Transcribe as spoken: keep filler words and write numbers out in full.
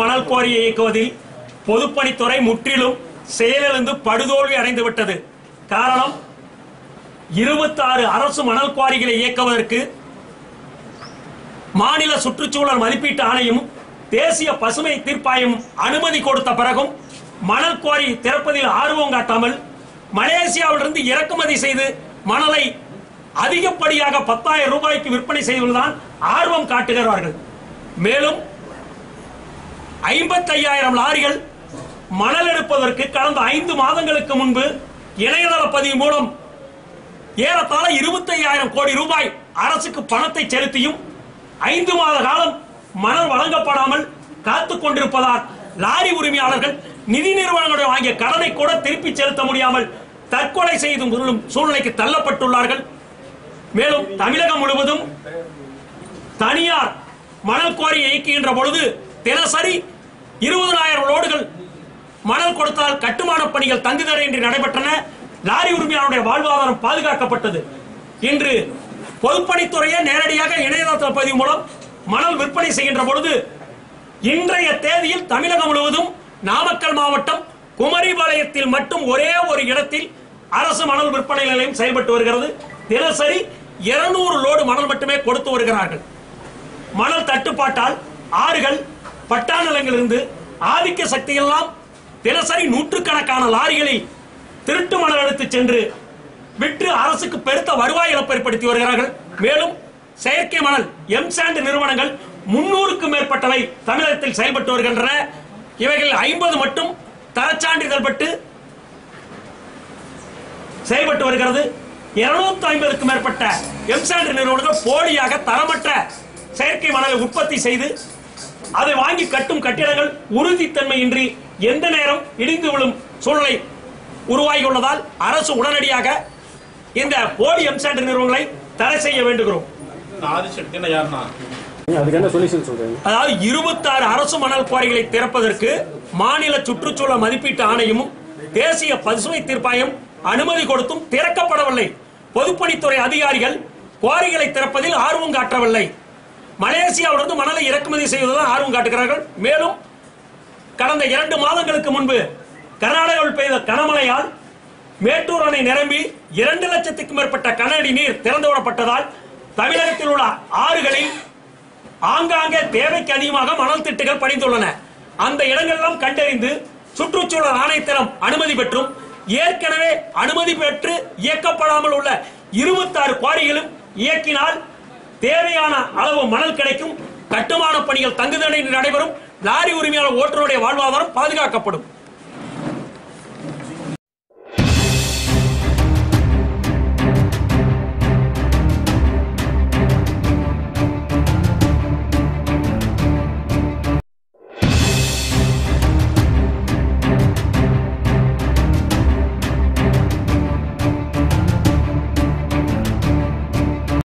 மணல் கோரியை இயக்குவதில் பொதுப்பணித்துறை முற்றிலும் செயலிழந்து படுதோல்வி அடைந்துவிட்டது. காரணம், இருபத்தாறு அரசு மணல் குவாரிகளை இயக்குவதற்கு மாநில சுற்றுச்சூழல் மதிப்பீட்டு ஆணையமும் தேசிய பசுமை தீர்ப்பாயமும் அனுமதி கொடுத்த பிறகும் மணல் குவாரி திறப்பதில் ஆர்வம் காட்டாமல் மலேசியாவிலிருந்து இறக்குமதி செய்து மணலை அதிகப்படியாக பத்தாயிரம் ரூபாய்க்கு விற்பனை செய்வதுதான் ஆர்வம் காட்டுகிறார்கள். மேலும் ஐம்பத்தி ஐயாயிரம் லாரிகள் மணல் எடுப்பதற்கு கடந்த ஐந்து மாதங்களுக்கு முன்பு இணையதள பதிவு மூலம் ஏறத்தாழ இருபத்தி ஐயாயிரம் கோடி ரூபாய் அரசுக்கு பணத்தை செலுத்தியும் ஐந்து மாத காலம் மணல் வழங்கப்படாமல் காத்துக் கொண்டிருப்பதால் லாரி உரிமையாளர்கள் நிதி நிறுவனங்களுடைய வாங்கிய கடனை கூட திருப்பி செலுத்த முடியாமல் தற்கொலை செய்தும் சூழ்நிலைக்கு தள்ளப்பட்டுள்ளார்கள். மேலும் தமிழகம் முழுவதும் தனியார் மணல் கோரியை இயக்குகின்ற பொழுது தினசரி இருபதாயிரம் லோடுகள் மணல் கொடுத்தால் கட்டுமான பணிகள் தங்கு தடையின்றி நடைபெற்றன. லாரி உரிமையாளருடைய வாழ்வாதாரம் பாதுகாக்கப்பட்டது. இன்று பொதுப்பணித்துறையை நேரடியாக இணையதள பதிவு மூலம் மணல் விற்பனை செய்கின்ற பொழுது இன்றைய தேதியில் தமிழகம் முழுவதும் நாமக்கல் மாவட்டம் குமரிபாளையத்தில் மட்டும் ஒரே ஒரு இடத்தில் அரசு மணல் விற்பனை நிலையம் செயல்பட்டு வருகிறது. தினசரி இருநூறு லோடு மணல் மட்டுமே கொடுத்து வருகிறார்கள். மணல் தட்டுப்பாட்டால் ஆறுகள் பட்டா நிலங்களிலிருந்து ஆதிக்க சக்தியெல்லாம் தினசரி நூற்றுக்கணக்கான லாரிகளில் திருட்டு மணல் எடுத்து சென்று விற்று அரசுக்கு பெருத்த வருவாய் இழப்பு ஏற்படுத்தி வருகிறார்கள். மேலும் செயற்கை மணல் எம்சாண்ட் நிறுவனங்கள் முன்னூறுக்கும் மேற்பட்டவை தமிழகத்தில் செயல்பட்டு வருகின்றன. இவைகள் ஐம்பது மட்டும் தரச்சான்றிதழ் பெற்று செயல்பட்டு வருகிறது. இருநூத்தி ஐம்பதுக்கும் மேற்பட்ட எம்சாண்ட் நிறுவனங்கள் போலியாக தரமற்ற செயற்கை மணலை உற்பத்தி செய்து அதை வாங்கி கட்டும் கட்டிடங்கள் உறுதித்தன்மையின்றி எந்த நேரம் இடிந்து விழும் சூழ்நிலை உருவாகியுள்ளதால் அரசு உடனடியாக இந்த போலி எம்சாண்ட் நிறுவனங்களை தடை செய்ய வேண்டுகிறோம். அதாவது இருபத்தி ஆறு அரசு மணல் குவாரிகளை திறப்பதற்கு மாநில சுற்றுச்சூழல் மதிப்பீட்டு ஆணையமும் தேசிய பசுமை தீர்ப்பாயம் அனுமதி கொடுத்தும் திறக்கப்படவில்லை. பொதுப்பணித்துறை அதிகாரிகள் குவாரிகளை திறப்பதில் ஆர்வம் காட்டவில்லை. மலேசியாவிலிருந்து மணலை இறக்குமதி செய்வதில் ஆர்வம் காட்டுகிறார்கள். மேலும் கடந்த இரண்டு மாதங்களுக்கு முன்பு கர்நாடகாவில் பெய்த கனமழையால் மேட்டூர் அணை நிரம்பி இரண்டு லட்சத்துக்கும் மேற்பட்ட கனஅடி நீர் திறந்துவிடப்பட்டதால் தமிழகத்தில் உள்ள ஆறுகளில் ஆங்காங்கே தேவைக்கு அதிகமாக மணல் திட்டுகள் படிந்துள்ளன. அந்த இடங்களெல்லாம் கண்டறிந்து சுற்றுச்சூழல் ஆணையத்திடம் அனுமதி பெற்றும் ஏற்கனவே அனுமதி பெற்று இயக்கப்படாமல் உள்ள இருபத்தாறு குவாரிகளும் இயக்கினால் தேவையான அளவு மணல் கிடைக்கும், கட்டுமான பணிகள் தங்குதடை நடைபெறும், லாரி உரிமையாளர் ஓட்டுநருடைய வாழ்வாதாரம் பாதுகாக்கப்படும்.